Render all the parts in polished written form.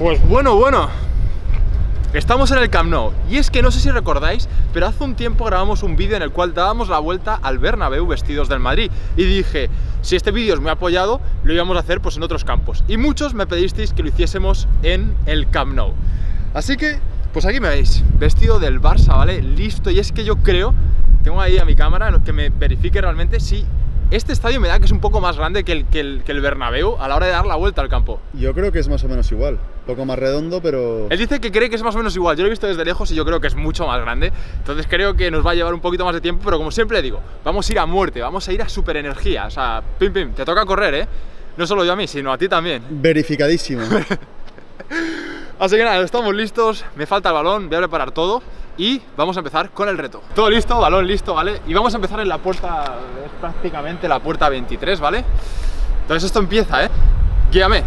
Pues bueno, estamos en el Camp Nou. Y es que no sé si recordáis, pero hace un tiempo grabamos un vídeo en el cual dábamos la vuelta al Bernabéu vestidos del Madrid. Y dije, si este vídeo es muy apoyado, lo íbamos a hacer pues en otros campos. Y muchos me pedisteis que lo hiciésemos en el Camp Nou. Así que, pues aquí me veis, vestido del Barça, ¿vale? Listo. Y es que yo creo, tengo ahí a mi cámara que me verifique realmente si... Este estadio me da que es un poco más grande que el Bernabéu a la hora de dar la vuelta al campo. Yo creo que es más o menos igual, un poco más redondo, pero... Él dice que cree que es más o menos igual, yo lo he visto desde lejos y yo creo que es mucho más grande. Entonces creo que nos va a llevar un poquito más de tiempo, pero como siempre digo, vamos a ir a muerte, vamos a ir a superenergía. O sea, pim pim, te toca correr, ¿eh? No solo yo a mí, sino a ti también. Verificadísimo. Así que nada, estamos listos, me falta el balón, voy a preparar todo y vamos a empezar con el reto. Todo listo, balón listo, ¿vale? Y vamos a empezar en la puerta, es prácticamente la puerta 23, ¿vale? Entonces esto empieza, ¿eh? Guíame.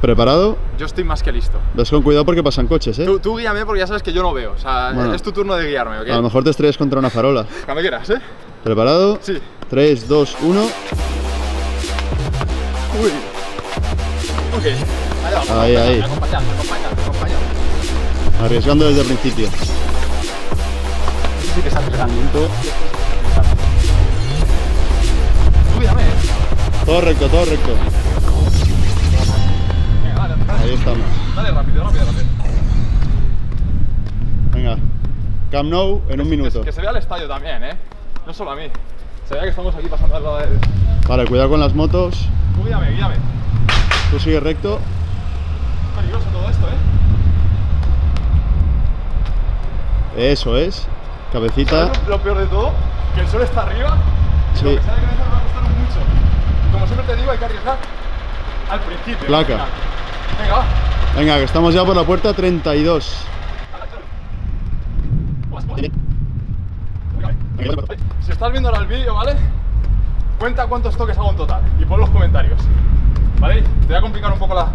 ¿Preparado? Yo estoy más que listo. Vas con cuidado porque pasan coches, ¿eh? Tú guíame porque ya sabes que yo no veo, o sea, bueno, es tu turno de guiarme, ¿ok? A lo mejor te estrellas contra una farola. Cuando quieras, ¿eh? ¿Preparado? Sí. 3, 2, 1... Uy. Ok. Ahí. Acompañando. Arriesgando desde el principio. Sí que está arriesgando. Cuídame. Todo recto. Venga, vale. Ahí estamos. Dale, rápido. Venga. Camp Nou en un minuto. Que se vea el estadio también, ¿eh? No solo a mí. Se vea que estamos aquí pasando al lado del... Vale, cuidado con las motos. Cuídame. Tú sigue recto. Peligroso todo esto, ¿eh? Eso es. Cabecita. Lo peor de todo, que el sol está arriba. Sí. Lo que sea de cabeza me va a costar mucho. Y como siempre te digo, hay que arriesgar al principio. Placa. Venga, va. Venga, que estamos ya por la puerta 32. Si estás viendo ahora el vídeo, ¿vale? Cuenta cuántos toques hago en total y pon los comentarios, ¿vale? Te voy a complicar un poco la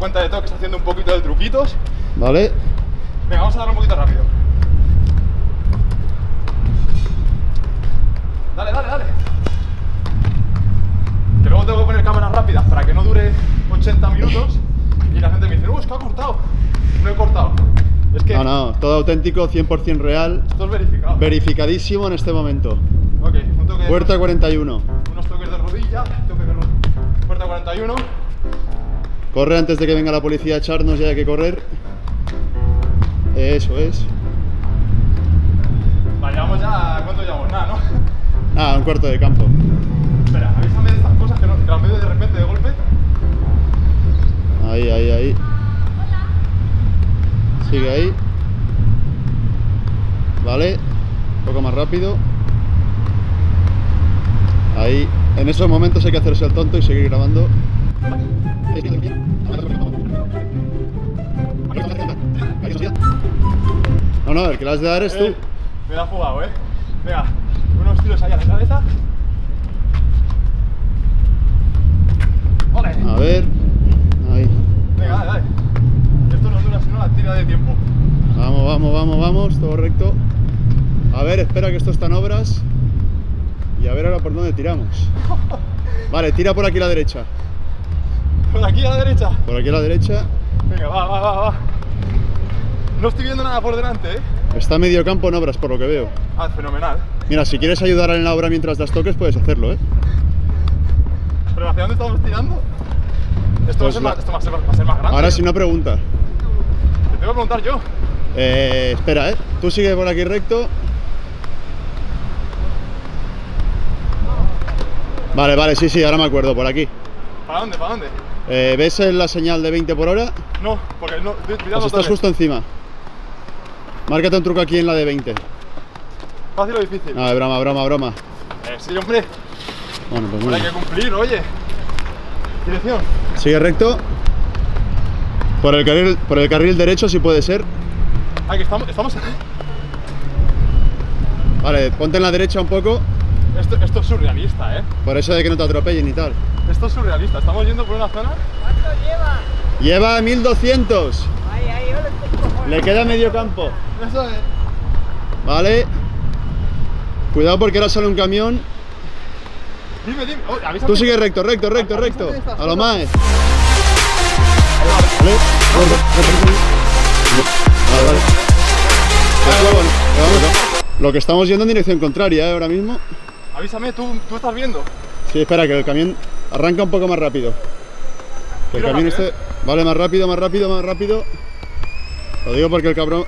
cuenta de toques haciendo un poquito de truquitos. Vale. Venga, vamos a darle un poquito rápido. Dale. Que luego tengo que poner cámaras rápidas para que no dure 80 minutos y la gente me dice, es que ha cortado. No he cortado. Es que... No, todo auténtico, 100% real. Esto es verificado. Verificadísimo en este momento. Ok, un toque de... Puerta 41. Unos toques de rodilla, toque de rodilla. Puerta 41. Corre antes de que venga la policía a echarnos, ya hay que correr. Eso es. Vale, llevamos ya... ¿Cuánto llevamos? Nada, ¿no? Nada, un cuarto de campo. Espera, avísame de estas cosas que no, las veo de repente, de golpe. Ahí. Sigue ahí. Vale. Un poco más rápido. Ahí. En esos momentos hay que hacerse el tonto y seguir grabando. No, el que la has de dar es tú. Me la ha jugado, ¿eh? Venga, unos tiros allá a la cabeza. ¡Ole! A ver... Ahí. Venga, dale. Esto no dura sino la tira de tiempo. Vamos, todo recto. A ver, espera que esto está en obras. Y a ver ahora por dónde tiramos. Vale, tira por aquí a la derecha. ¿Por aquí a la derecha? Por aquí a la derecha. Venga, va. No estoy viendo nada por delante, ¿eh? Está medio campo en obras, por lo que veo. Ah, fenomenal. Mira, si quieres ayudar en la obra mientras das toques, puedes hacerlo, ¿eh? ¿Pero hacia dónde estamos tirando? Esto pues va a ser más grande. Ahora si no pregunta. Te tengo que preguntar yo. Espera, ¿eh? Tú sigue por aquí recto. Vale, sí, ahora me acuerdo, por aquí. ¿Para dónde? ¿Ves la señal de 20 por hora? No, porque no... Pues estás justo encima. Márcate un truco aquí en la de 20. ¿Fácil o difícil? No, broma. Sí, hombre. Bueno, pues bueno. Hay que cumplir, oye. Dirección. Sigue recto. Por el carril derecho, si puede ser. Ah, que estamos... Vale, ponte en la derecha un poco. Esto es surrealista, ¿eh? Por eso de que no te atropellen y tal. Esto es surrealista, estamos yendo por una zona... ¿Cuánto lleva? Lleva 1200. Ahí, yo lo... Le queda medio campo. Eso es. Vale. Cuidado porque ahora sale un camión. Dime. Oye, tú sigue recto. A lo más. Vale. Lo que estamos yendo en dirección contraria, ahora mismo. Avísame, ¿tú estás viendo? Sí, espera, que el camión arranca un poco más rápido. El camión este... Vale, más rápido. Lo digo porque el cabrón...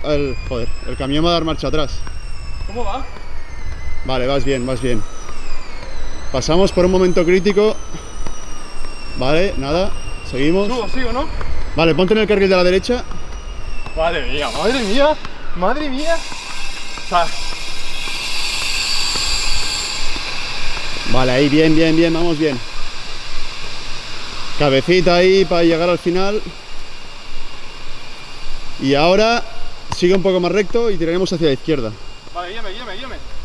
Joder, el camión va a dar marcha atrás. ¿Cómo va? Vale, vas bien. Pasamos por un momento crítico. Vale, nada, seguimos. ¿Sigo, no? Vale, ponte en el carril de la derecha. Madre mía, madre mía. O sea... Vale, ahí, bien, vamos bien. Cabecita ahí para llegar al final. Y ahora sigue un poco más recto y tiraremos hacia la izquierda. Vale, guíame.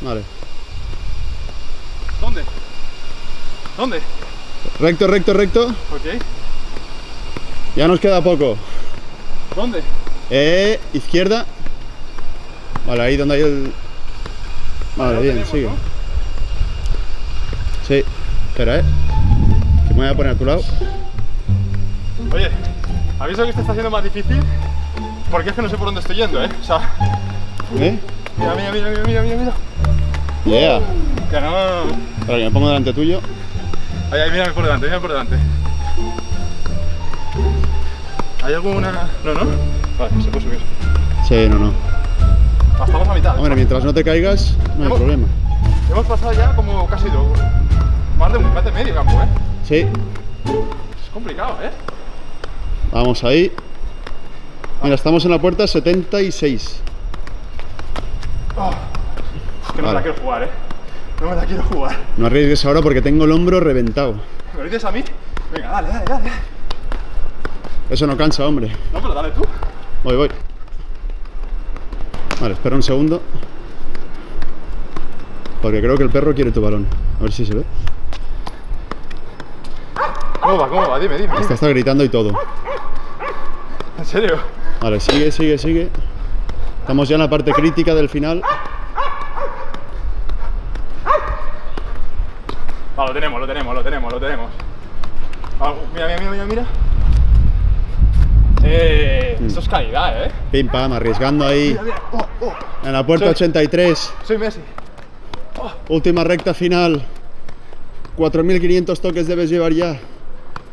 Vale. ¿Dónde? Recto. Ok. Ya nos queda poco. ¿Dónde? Izquierda. Vale, ahí donde hay el... Vale, bien, tenemos, sigue, ¿no? Sí, espera, que me voy a poner a tu lado. Oye, aviso que esto está siendo más difícil. Porque es que no sé por dónde estoy yendo, O sea... Mira. Yeah. Ya no... Espera, que me pongo delante tuyo. Ahí, mira por delante. ¿Hay alguna...? ¿No? Vale, se puede subir. Sí, no. Estamos a mitad. Hombre, mientras no te caigas, no hay problema. Hemos pasado ya como casi dos. Más de un metro y medio campo, Sí. Es complicado, Vamos ahí. Mira, estamos en la puerta 76. Oh, es que no me la quiero jugar, No arriesgues ahora porque tengo el hombro reventado. ¿Me dices a mí? Venga, dale. Eso no cansa, hombre. No, pero dale tú. Voy. Vale, espera un segundo. Porque creo que el perro quiere tu balón. A ver si se ve. ¿Cómo va? Dime. Esta está gritando y todo. ¿En serio? Vale, sigue. Estamos ya en la parte crítica del final. Ah, lo tenemos. Ah, mira. Esto es calidad, Pim pam, arriesgando ahí. Mira. Oh. En la puerta 83. Soy Messi. Oh. Última recta final. 4500 toques debes llevar ya.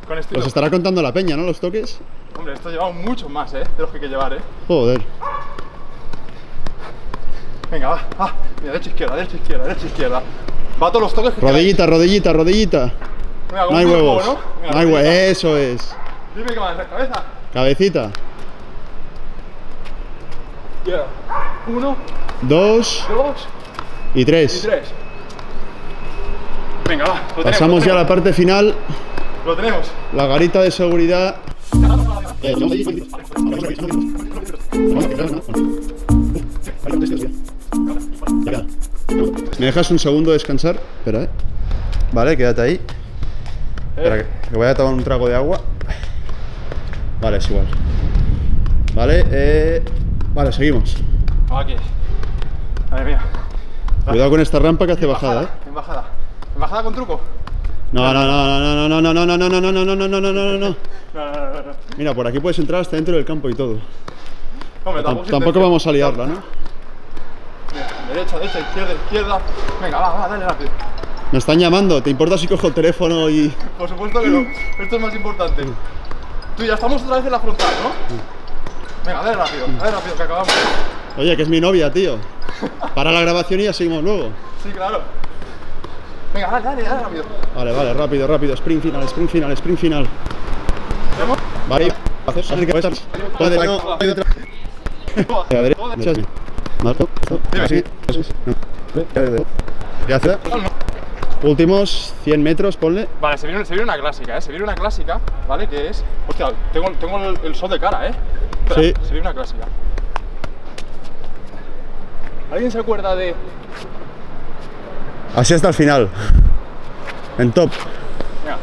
Con estilo. Los estará contando la peña, ¿no? Los toques. Hombre, esto ha llevado mucho más, de los que hay que llevar, Joder. Venga, va. Mira, derecha, izquierda. Va a todos los toques que Rodillita. Venga, no hay huevos. Juego, ¿no? Venga, no hay huevos, eso es. Dime que va en la cabeza. Cabecita. Yeah. 1, 2 y 3. Venga, va. Pasamos ya a la parte final. Lo tenemos. La garita de seguridad. ¿Me dejas un segundo descansar? Espera, Vale, quédate ahí. Espera, que voy a tomar un trago de agua. Vale, es igual. Vale, Vale, seguimos. Aquí. Madre mía. Cuidado con esta rampa que hace bajada, ¿Embajada con truco? No. Mira, por aquí puedes entrar hasta dentro del campo y todo. Tampoco vamos a liarla, ¿no? Derecha, izquierda. Venga, va, dale rápido. Me están llamando, ¿te importa si cojo el teléfono y...? Por supuesto que no, esto es más importante. Tú, ya estamos otra vez en la frontal, ¿no? Venga, dale rápido, que acabamos. Oye, que es mi novia, tío. Para la grabación y ya seguimos luego. Sí, claro. Venga, dale rápido. Vale, rápido, sprint final. ¿Vemos? Vale, últimos 100 metros, ponle. Vale, se viene una clásica, ¿vale? Que es... Hostia, tengo el sol de cara, Espera, sí. Se viene una clásica. ¿Alguien se acuerda de...? Así hasta el final. En top. Venga.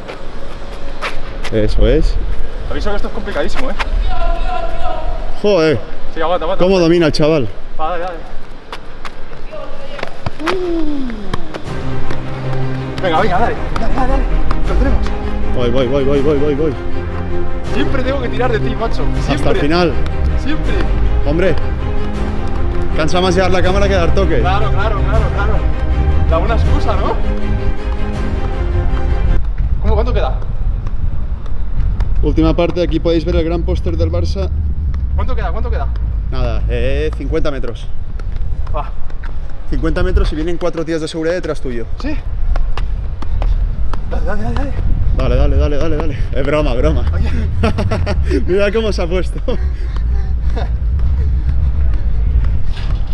Eso es. Aviso que esto es complicadísimo, Joder. Sí, aguanta. ¿Cómo domina el chaval? Vale. Venga, dale. Lo tenemos. Voy. Siempre tengo que tirar de ti, macho. Siempre. Hasta el final. Siempre. Hombre, cansa más llevar la cámara que dar toque. Claro, claro, claro, claro. Da una excusa, ¿no? ¿Cómo? ¿Cuánto queda? Última parte, aquí podéis ver el gran póster del Barça. ¿Cuánto queda? ¿Cuánto queda? Nada, 50 metros. Ah. 50 metros y vienen 4 tías de seguridad detrás tuyo. ¿Sí? Dale, dale, dale, dale. Dale, dale, dale, dale, dale. Es broma, broma. Mira cómo se ha puesto.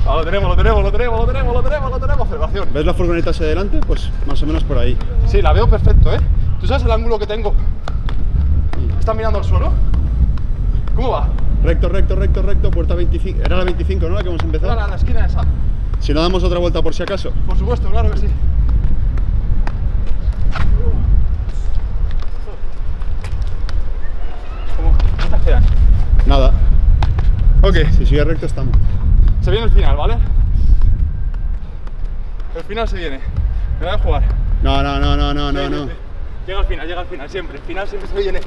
Ah, lo tenemos, lo tenemos, lo tenemos, lo tenemos, lo tenemos, lo tenemos. Observación. ¿Ves la furgoneta hacia adelante? Pues más o menos por ahí. Sí, la veo perfecto, ¿eh? ¿Tú sabes el ángulo que tengo? ¿Estás mirando al suelo? ¿Cómo va? Recto, recto, recto, recto, puerta 25. Era la 25, ¿no? La que hemos empezado. Claro, la esquina esa. Si no, damos otra vuelta por si acaso. Por supuesto, claro que sí. ¿Cuántas quedan? Nada. Ok. Si sigue recto estamos. Se viene el final, ¿vale? El final se viene. Me voy a jugar. No, no, no, no, no, no, no. Llega al final, siempre. El final siempre se viene.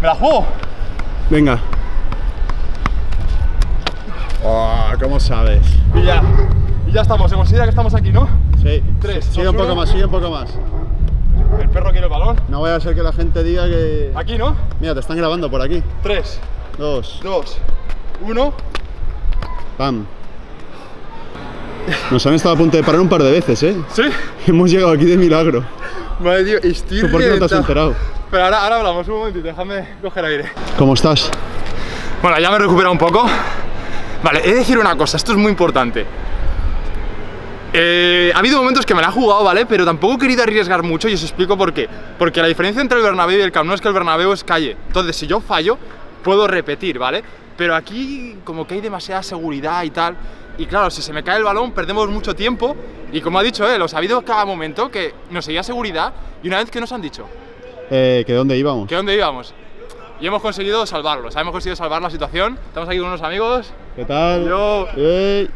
¡Me la juego! Venga. Oh, ¿cómo sabes? Y ya estamos. Se considera que estamos aquí, ¿no? Sí. 3. Sigue un poco más, sigue un poco más. El perro quiere el balón. No vaya a ser que la gente diga que... Aquí, ¿no? Mira, te están grabando por aquí. 3, 2, 1. ¡Pam! Nos han estado a punto de parar un par de veces, ¿eh? Sí. Hemos llegado aquí de milagro. Madre Dios, estoy ¿Por qué no te has enterado? Pero ahora, ahora hablamos, un momentito, déjame coger aire. ¿Cómo estás? Bueno, ya me he recuperado un poco. Vale, he de decir una cosa, esto es muy importante. Ha habido momentos que me la he jugado, ¿vale? Pero tampoco he querido arriesgar mucho y os explico por qué. Porque la diferencia entre el Bernabéu y el Camp Nou es que el Bernabéu es calle. Entonces, si yo fallo, puedo repetir, ¿vale? Pero aquí como que hay demasiada seguridad y tal. Y claro, si se me cae el balón, perdemos mucho tiempo. Y como ha dicho él, os ha habido cada momento que nos seguía seguridad. Y una vez que nos han dicho... ¿Que dónde íbamos? ¿Que dónde íbamos? Y hemos conseguido salvarlos, hemos conseguido salvar la situación. Estamos aquí con unos amigos. ¿Qué tal? Yo. Hey.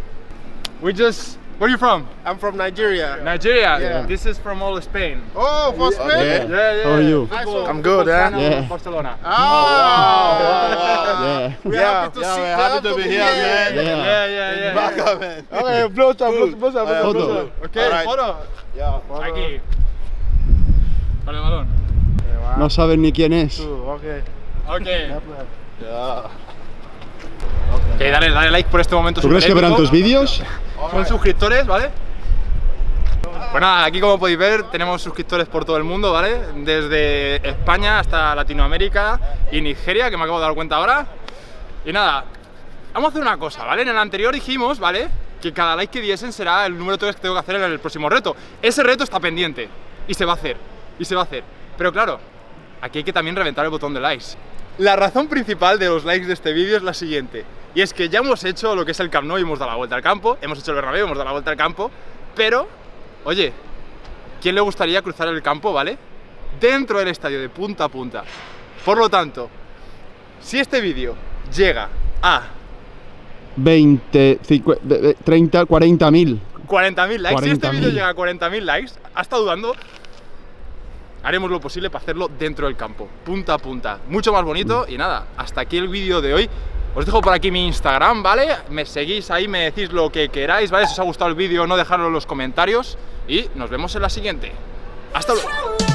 We just... Where are you from? I'm from Nigeria. Nigeria? Yeah. This is from all Spain. Oh, for Spain? Yeah, yeah, yeah. How are you? I'm good, eh? Yeah. Barcelona. Oh, wow. Yeah. We're happy to be here, man. Yeah, yeah, yeah. Back up, man. Okay, blow up, blow up, blow up. Okay, photo. Yeah, photo. Aquí. Vale, balón. No saben ni quién es. Ok. Ok, dale, dale like por este momento. ¿Tú crees que verán tus vídeos? Son suscriptores, ¿vale? Pues nada, aquí como podéis ver tenemos suscriptores por todo el mundo, ¿vale? Desde España hasta Latinoamérica y Nigeria, que me acabo de dar cuenta ahora. Y nada, vamos a hacer una cosa, ¿vale? En el anterior dijimos, ¿vale? Que cada like que diesen será el número 3 que tengo que hacer en el próximo reto. Ese reto está pendiente y se va a hacer, y se va a hacer. Pero claro, aquí hay que también reventar el botón de likes. La razón principal de los likes de este vídeo es la siguiente. Y es que ya hemos hecho lo que es el Camp Nou y hemos dado la vuelta al campo. Hemos hecho el Bernabéu, hemos dado la vuelta al campo. Pero, oye, ¿quién le gustaría cruzar el campo, vale? Dentro del estadio, de punta a punta. Por lo tanto, si este vídeo llega a... 20, 50, 30, 40.000. 40.000 likes. 40, si este vídeo llega a 40.000 likes, ¿has estado dudando? Haremos lo posible para hacerlo dentro del campo, punta a punta, mucho más bonito. Y nada, hasta aquí el vídeo de hoy. Os dejo por aquí mi Instagram, ¿vale? Me seguís ahí, me decís lo que queráis, ¿vale? Si os ha gustado el vídeo, no dejadlo en los comentarios. Y nos vemos en la siguiente. ¡Hasta luego!